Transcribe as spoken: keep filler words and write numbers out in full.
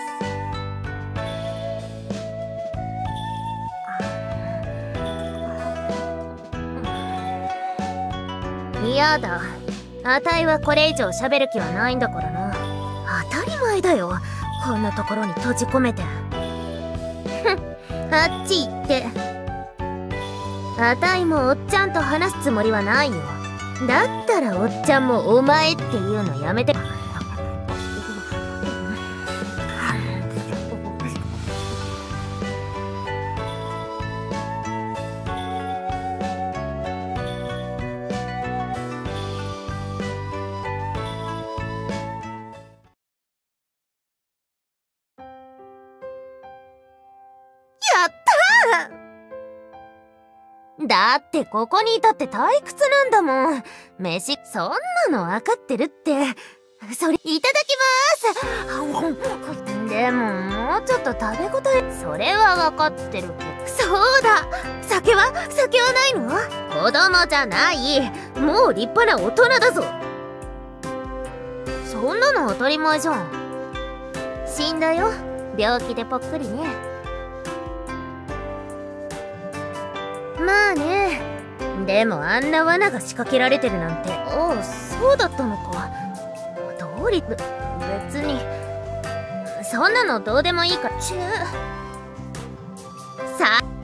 。嫌だ。あたいはこれ以上喋る気はないんだからな。当たり前だよ、こんなところに閉じ込めて。ふん、あっち行って。あたいもおっちゃんと話すつもりはないよ。だったらおっちゃんもお前っていうのやめて。だってここにいたって退屈なんだもん。飯、そんなの分かってるって。それ、いただきまーす。でも、もうちょっと食べ応え。それは分かってるけど。そうだ、酒は酒はないの？子供じゃない。もう立派な大人だぞ。そんなの当たり前じゃん。死んだよ、病気でぽっくりね。まあね。でもあんな罠が仕掛けられてるなんて。おお、そうだったのか。どうり、別にそんなのどうでもいいから。ちゅうさあ。